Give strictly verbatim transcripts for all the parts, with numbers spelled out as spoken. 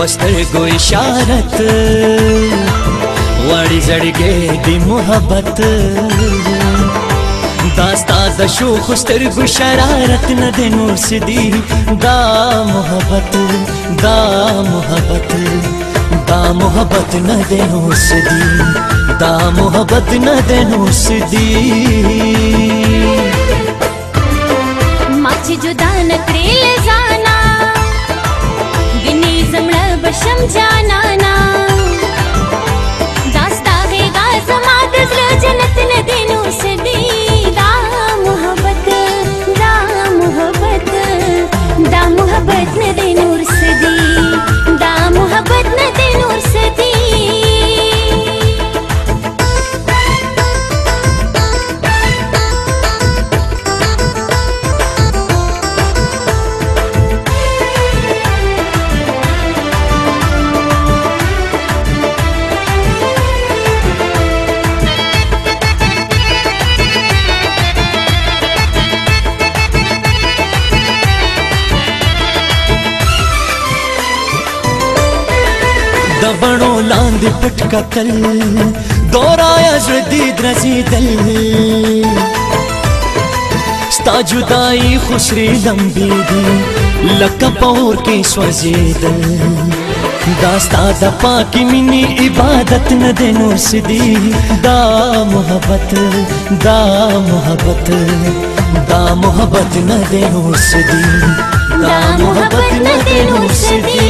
पस्तर गोई शारत वाड़ी जड़गे दी मोहब्बत दास्ता दशो खुस्तर गो शरारत न दे नूर दी दा मोहब्बत दा मोहब्बत दा मोहब्बत न दे नूर दी दा मोहब्बत न दे नूर दी जुदा न त्रेले जाना बिनी जमड़ा बशम जाना ना दास्ता है गा समाद जनत न दिनों से दी दा मोहब्बत दा मोहब्बत दा मोहब्बत न दिनों से दी दा मोहब्बत न दिनों से दी दबणो लांद पटका कल दोराया जदी द्रजी दल स्ता जुदाई खुशरी लंबी दी लक पौर के स्वजी दल दास्ता दा पाकी मिनी इबादत न दे नूर सदी दा मोहब्बत दा मोहब्बत दा मोहब्बत न दे नूर सदी दा मोहब्बत न दे नूर सदी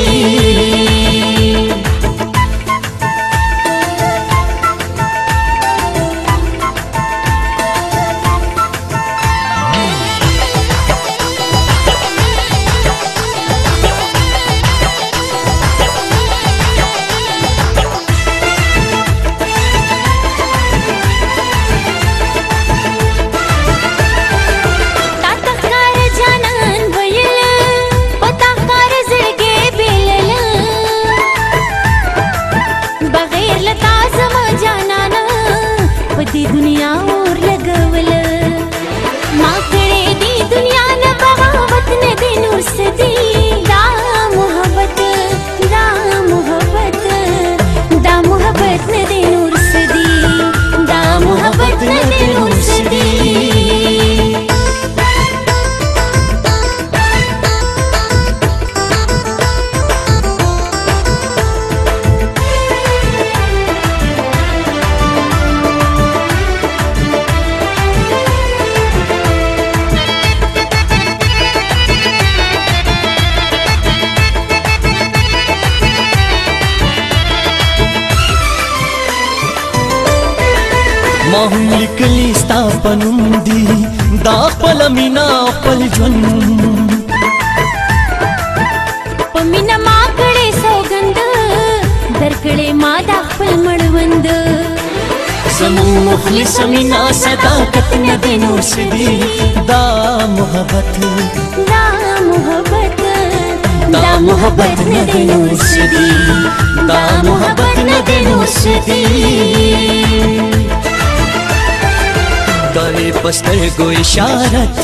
पस्तर गो इशारत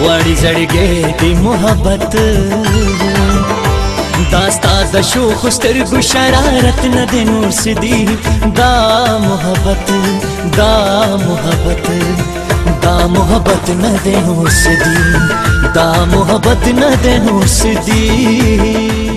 वाड़ी जड़गे दी मोहब्बत दास्ता दशो खुस्तर गो शरारत न दे नूर सदी दा मोहब्बत दा मोहब्बत दा मोहब्बत न दे नूर सदी दा मोहब्बत न दे नूर सदी।